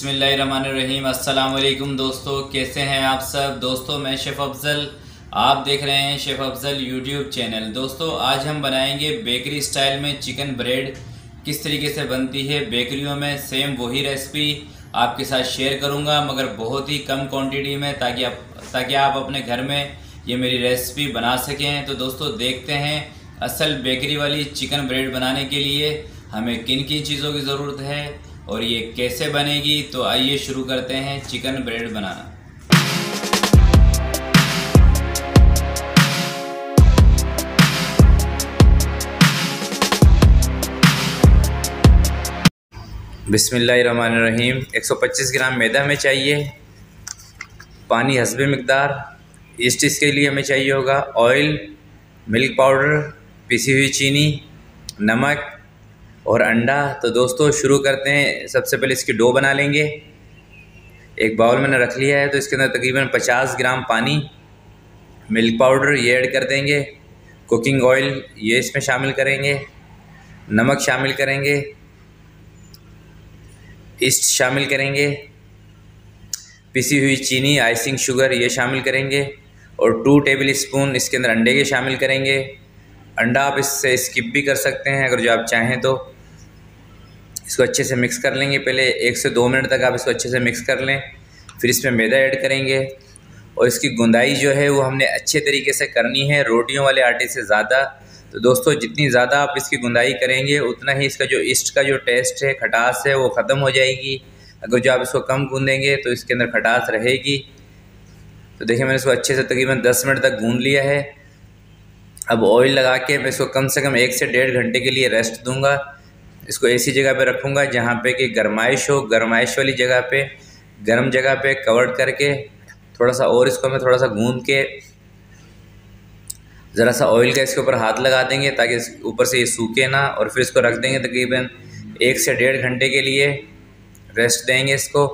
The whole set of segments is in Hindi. बिस्मिल्लाहिर्रहमानिर्रहीम। अस्सलाम वालेकुम दोस्तों, कैसे हैं आप सब दोस्तों। मैं शेफ़ अफ़ज़ल, आप देख रहे हैं शेफ़ अफ़ज़ल यूट्यूब चैनल। दोस्तों आज हम बनाएंगे बेकरी स्टाइल में चिकन ब्रेड किस तरीके से बनती है बेकरियों में। सेम वही रेसिपी आपके साथ शेयर करूंगा मगर बहुत ही कम क्वांटिटी में, ताकि आप अपने घर में ये मेरी रेसिपी बना सकें। तो दोस्तों देखते हैं असल बेकरी वाली चिकन ब्रेड बनाने के लिए हमें किन किन चीज़ों की ज़रूरत है और ये कैसे बनेगी। तो आइए शुरू करते हैं चिकन ब्रेड बनाना। बिस्मिल्लाहिर्रहमानिर्रहीम। 125 ग्राम मैदा में चाहिए, पानी हस्बे मिकदार, ईस्ट इसके लिए हमें चाहिए होगा, ऑयल, मिल्क पाउडर, पिसी हुई चीनी, नमक और अंडा। तो दोस्तों शुरू करते हैं। सबसे पहले इसकी डो बना लेंगे। एक बाउल मैंने रख लिया है, तो इसके अंदर तकरीबन 50 ग्राम पानी, मिल्क पाउडर ये ऐड कर देंगे, कुकिंग ऑयल ये इसमें शामिल करेंगे, नमक शामिल करेंगे, ईस्ट शामिल करेंगे, पिसी हुई चीनी, आइसिंग शुगर ये शामिल करेंगे और 2 टेबल स्पून इसके अंदर अंडे के शामिल करेंगे। अंडा आप इससे स्किप भी कर सकते हैं अगर जो आप चाहें तो। इसको अच्छे से मिक्स कर लेंगे, पहले 1 से 2 मिनट तक आप इसको अच्छे से मिक्स कर लें। फिर इसमें मैदा ऐड करेंगे और इसकी गुंदाई जो है वो हमने अच्छे तरीके से करनी है, रोटियों वाले आटे से ज़्यादा। तो दोस्तों जितनी ज़्यादा आप इसकी गुंदाई करेंगे उतना ही इसका जो ईस्ट का जो टेस्ट है, खटास है, वो ख़त्म हो जाएगी। अगर जो आप इसको कम गूँधेंगे तो इसके अंदर खटास रहेगी। तो देखिए मैंने इसको अच्छे से तकरीबन 10 मिनट तक गूँध लिया है। अब ऑयल लगा के मैं इसको कम से कम 1 से 1.5 घंटे के लिए रेस्ट दूंगा। इसको ऐसी जगह पे रखूंगा जहाँ पे कि गरमाइश हो। गरमाइश वाली जगह पे, गर्म जगह पे कवर करके थोड़ा सा और इसको मैं थोड़ा सा गूंद के ज़रा सा ऑयल का इसके ऊपर हाथ लगा देंगे ताकि ऊपर से ये सूखे ना। और फिर इसको रख देंगे तकरीबन 1 से 1.5 घंटे के लिए रेस्ट देंगे इसको।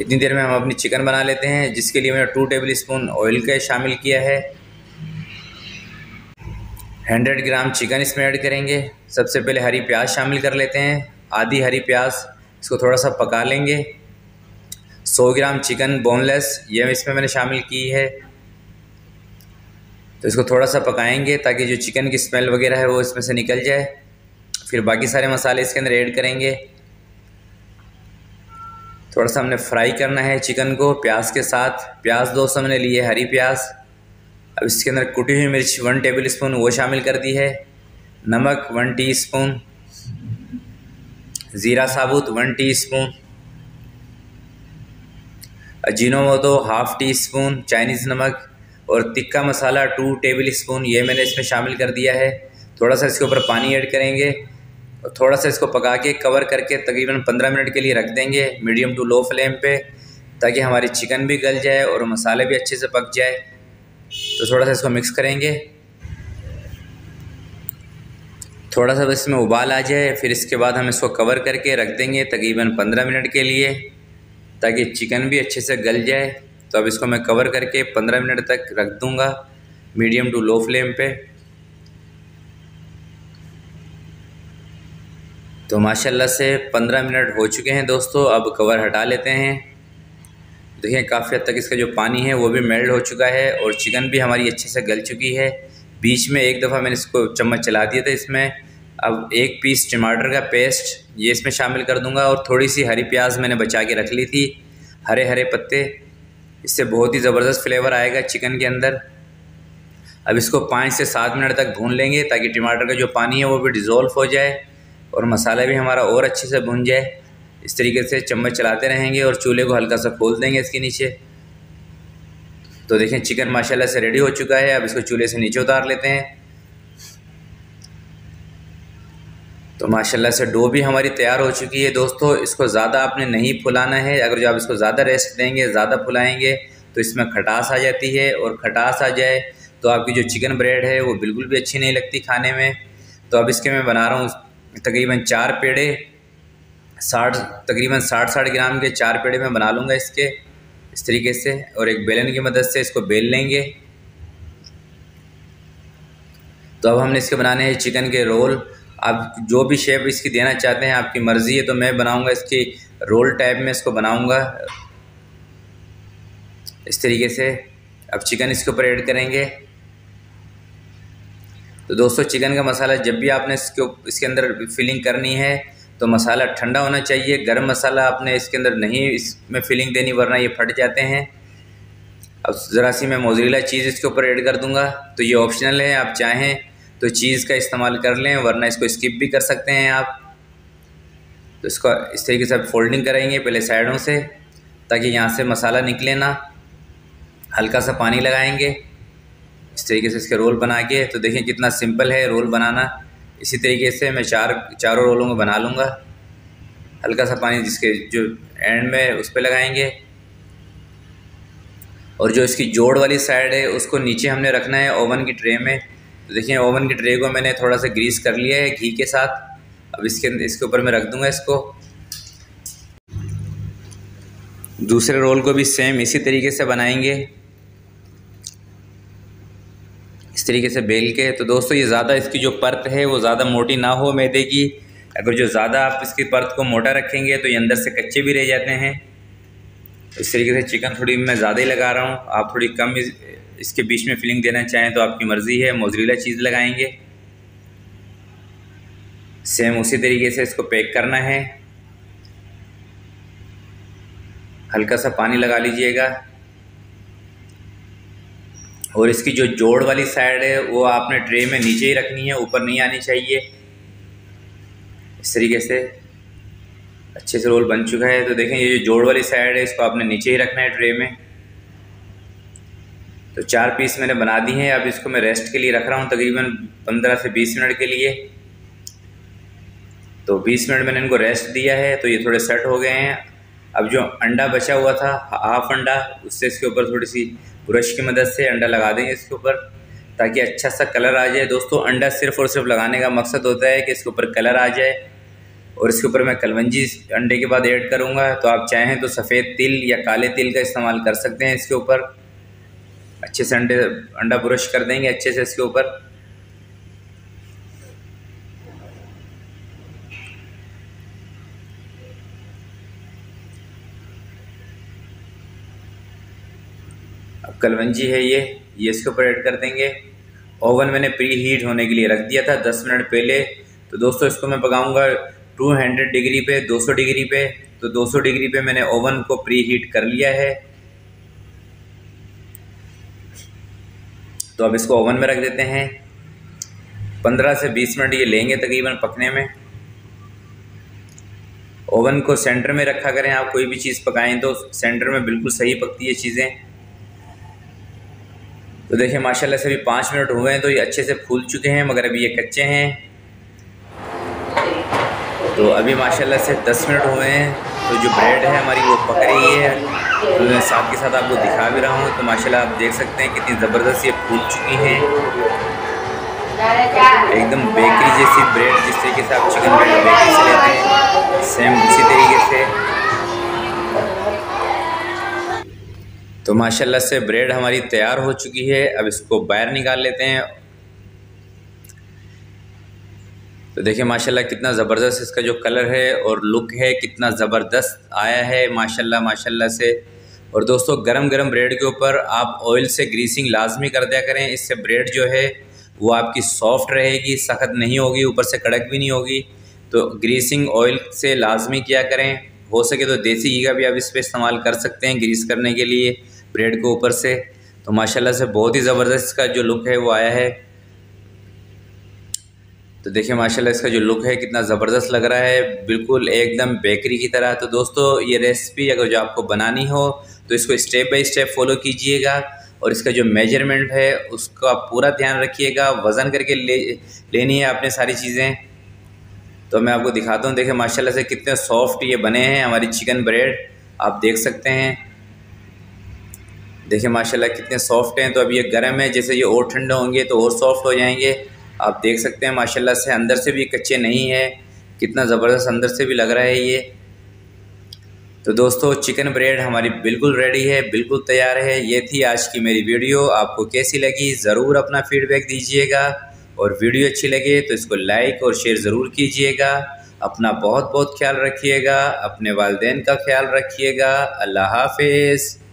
इतनी देर में हम अपनी चिकन बना लेते हैं, जिसके लिए मैंने 2 टेबल स्पून ऑयल का शामिल किया है। 100 ग्राम चिकन इसमें ऐड करेंगे। सबसे पहले हरी प्याज शामिल कर लेते हैं, आधी हरी प्याज। इसको थोड़ा सा पका लेंगे। 100 ग्राम चिकन बोनलेस ये इसमें मैंने शामिल की है। तो इसको थोड़ा सा पकाएंगे ताकि जो चिकन की स्मेल वगैरह है वो इसमें से निकल जाए। फिर बाकी सारे मसाले इसके अंदर ऐड करेंगे। थोड़ा सा हमने फ्राई करना है चिकन को प्याज के साथ। प्याज दोस्तों मैंने लिए हरी प्याज। अब इसके अंदर कुटी हुई मिर्च 1 टेबल स्पून वो शामिल कर दी है, नमक 1 टीस्पून, ज़ीरा साबुत 1 टीस्पून, अजीनोमोटो 1/2 टीस्पून, चाइनीज़ नमक और तिक्का मसाला 2 टेबल स्पून ये मैंने इसमें शामिल कर दिया है। थोड़ा सा इसके ऊपर पानी ऐड करेंगे और थोड़ा सा इसको पका के कवर करके तकरीबन 15 मिनट के लिए रख देंगे मीडियम टू लो फ्लेम पे, ताकि हमारी चिकन भी गल जाए और मसाले भी अच्छे से पक जाए। तो थोड़ा सा इसको मिक्स करेंगे, थोड़ा सा बस इसमें उबाल आ जाए। फिर इसके बाद हम इसको कवर करके रख देंगे तकरीबन 15 मिनट के लिए, ताकि चिकन भी अच्छे से गल जाए। तो अब इसको मैं कवर करके 15 मिनट तक रख दूँगा मीडियम टू लो फ्लेम पर। तो माशाल्लाह से 15 मिनट हो चुके हैं दोस्तों। अब कवर हटा लेते हैं। देखिए काफ़ी हद तक इसका जो पानी है वो भी मेल्ट हो चुका है और चिकन भी हमारी अच्छे से गल चुकी है। बीच में एक दफ़ा मैंने इसको चम्मच चला दिया था इसमें। अब 1 पीस टमाटर का पेस्ट ये इसमें शामिल कर दूंगा और थोड़ी सी हरी प्याज मैंने बचा के रख ली थी, हरे पत्ते। इससे बहुत ही ज़बरदस्त फ्लेवर आएगा चिकन के अंदर। अब इसको 5 से 7 मिनट तक भून लेंगे ताकि टमाटर का जो पानी है वो भी डिज़ोल्व हो जाए और मसाला भी हमारा और अच्छे से भुन जाए। इस तरीके से चम्मच चलाते रहेंगे और चूल्हे को हल्का सा खोल देंगे इसके नीचे। तो देखें चिकन माशाल्लाह से रेडी हो चुका है। अब इसको चूल्हे से नीचे उतार लेते हैं। तो माशाल्लाह से डो भी हमारी तैयार हो चुकी है दोस्तों। इसको ज़्यादा आपने नहीं फुलाना है। अगर जो आप इसको ज़्यादा रेस्ट देंगे, ज़्यादा फुलाएँगे तो इसमें खटास आ जाती है और खटास आ जाए तो आपकी जो चिकन ब्रेड है वो बिल्कुल भी अच्छी नहीं लगती खाने में। तो अब इसके मैं बना रहा हूँ तकरीबन 4 पेड़े, तकरीबन 60 ग्राम के 4 पेड़े मैं बना लूँगा इसके, इस तरीके से। और एक बेलन की मदद से इसको बेल लेंगे। तो अब हमने इसके बनाने हैं चिकन के रोल। आप जो भी शेप इसकी देना चाहते हैं आपकी मर्ज़ी है। तो मैं बनाऊंगा इसकी रोल टाइप में, इसको बनाऊंगा इस तरीके से। अब चिकन इसके ऊपर ऐड करेंगे। तो दोस्तों चिकन का मसाला जब भी आपने इसके अंदर फिलिंग करनी है तो मसाला ठंडा होना चाहिए, गर्म मसाला आपने इसके अंदर नहीं इसमें फिलिंग देनी वरना ये फट जाते हैं। अब ज़रा सी मैं मोज़रेला चीज़ इसके ऊपर ऐड कर दूंगा। तो ये ऑप्शनल है, आप चाहें तो चीज़ का इस्तेमाल कर लें वरना इसको स्किप भी कर सकते हैं आप। तो इसको इस तरीके से फोल्डिंग कराएंगे पहले साइडों से ताकि यहाँ से मसाला निकले ना। हल्का सा पानी लगाएंगे इस तरीके से इसके रोल बना के। तो देखिए कितना सिंपल है रोल बनाना। इसी तरीके से मैं चारों रोलों को बना लूँगा। हल्का सा पानी जिसके जो एंड में उस पर लगाएँगे और जो इसकी जोड़ वाली साइड है उसको नीचे हमने रखना है ओवन की ट्रे में। तो देखिए ओवन की ट्रे को मैंने थोड़ा सा ग्रीस कर लिया है घी के साथ। अब इसके ऊपर मैं रख दूंगा इसको। दूसरे रोल को भी सेम इसी तरीके से बनाएंगे, इस तरीके से बेल के। तो दोस्तों ये ज़्यादा इसकी जो परत है वो ज़्यादा मोटी ना हो मैदे की। अगर जो ज़्यादा आप इसकी परत को मोटा रखेंगे तो ये अंदर से कच्चे भी रह जाते हैं। इस तरीके से चिकन थोड़ी मैं ज़्यादा ही लगा रहा हूँ, आप थोड़ी कम इसके बीच में फिलिंग देना चाहें तो आपकी मर्ज़ी है। मोज़रेला चीज़ लगाएंगे, सेम उसी तरीके से इसको पैक करना है। हल्का सा पानी लगा लीजिएगा और इसकी जो जोड़ वाली साइड है वो आपने ट्रे में नीचे ही रखनी है, ऊपर नहीं आनी चाहिए। इस तरीके से अच्छे से रोल बन चुका है। तो देखें ये जो जोड़ वाली साइड है इसको आपने नीचे ही रखना है ट्रे में। तो 4 पीस मैंने बना दी हैं। अब इसको मैं रेस्ट के लिए रख रहा हूँ तकरीबन 15 से 20 मिनट के लिए। तो 20 मिनट मैंने इनको रेस्ट दिया है तो ये थोड़े सेट हो गए हैं। अब जो अंडा बचा हुआ था हाफ अंडा, उससे इसके ऊपर थोड़ी सी ब्रश की मदद से अंडा लगा देंगे इसके ऊपर ताकि अच्छा सा कलर आ जाए। दोस्तों अंडा सिर्फ़ और सिर्फ लगाने का मकसद होता है कि इसके ऊपर कलर आ जाए। और इसके ऊपर मैं कलवंजी अंडे के बाद ऐड करूँगा। तो आप चाहें तो सफ़ेद तिल या काले तिल का इस्तेमाल कर सकते हैं इसके ऊपर। अच्छे से अंडा ब्रश कर देंगे अच्छे से इसके ऊपर। अब कलवंजी है ये इसके ऊपर ऐड कर देंगे। ओवन मैंने प्री हीट होने के लिए रख दिया था 10 मिनट पहले। तो दोस्तों इसको मैं पकाऊंगा 200 डिग्री पे, 200 डिग्री पे। तो 200 डिग्री पे मैंने ओवन को प्री हीट कर लिया है। तो अब इसको ओवन में रख देते हैं। 15 से 20 मिनट ये लेंगे तकरीबन पकने में। ओवन को सेंटर में रखा करें, आप कोई भी चीज़ पकाएं तो सेंटर में बिल्कुल सही पकती है चीज़ें। तो देखिए माशाल्लाह से अभी 5 मिनट हुए हैं तो ये अच्छे से फूल चुके हैं मगर अभी ये कच्चे हैं। तो अभी माशाल्लाह से 10 मिनट हुए हैं तो जो ब्रेड है हमारी वो पक रही है। तो मैं साथ के साथ आपको दिखा भी रहा हूँ। तो माशाल्लाह आप देख सकते हैं कितनी ज़बरदस्त ये फूल चुकी हैं, एकदम बेकरी जैसी ब्रेड। जिस तरीके से आप चिकन ब्रेड बेकरी से लेते हैं सेम उसी तरीके से। तो माशाल्लाह से ब्रेड हमारी तैयार हो चुकी है। अब इसको बाहर निकाल लेते हैं। तो देखिए माशाल्लाह कितना ज़बरदस्त इसका जो कलर है और लुक है कितना ज़बरदस्त आया है माशाल्लाह से। और दोस्तों गरम गरम ब्रेड के ऊपर आप ऑयल से ग्रीसिंग लाजमी कर दिया करें, इससे ब्रेड जो है वो आपकी सॉफ्ट रहेगी, सख्त नहीं होगी, ऊपर से कड़क भी नहीं होगी। तो ग्रीसिंग ऑयल से लाजमी किया करें। हो सके तो देसी घी का भी आप इस पर इस्तेमाल कर सकते हैं ग्रीस करने के लिए ब्रेड को ऊपर से। तो माशाल्लाह से बहुत ही ज़बरदस्त इसका जो लुक है वो आया है। तो देखिए माशाल्लाह इसका जो लुक है कितना ज़बरदस्त लग रहा है, बिल्कुल एकदम बेकरी की तरह। तो दोस्तों ये रेसिपी अगर जो आपको बनानी हो तो इसको स्टेप बाय स्टेप फॉलो कीजिएगा और इसका जो मेजरमेंट है उसका पूरा ध्यान रखिएगा। वज़न करके लेनी है आपने सारी चीज़ें। तो मैं आपको दिखाता हूँ। देखिए माशाल्लाह से कितने सॉफ्ट ये बने हैं हमारी चिकन ब्रेड, आप देख सकते हैं। देखिए माशाल्लाह कितने सॉफ्ट हैं। तो अब ये गर्म है, जैसे ये और ठंडे होंगे तो और सॉफ्ट हो जाएंगे। आप देख सकते हैं माशाल्लाह से अंदर से भी कच्चे नहीं है, कितना ज़बरदस्त अंदर से भी लग रहा है ये। तो दोस्तों चिकन ब्रेड हमारी बिल्कुल रेडी है, बिल्कुल तैयार है। ये थी आज की मेरी वीडियो, आपको कैसी लगी ज़रूर अपना फीडबैक दीजिएगा और वीडियो अच्छी लगे तो इसको लाइक और शेयर ज़रूर कीजिएगा। अपना बहुत बहुत ख्याल रखिएगा, अपने वालिदैन का ख्याल रखिएगा। अल्लाह हाफ़िज़।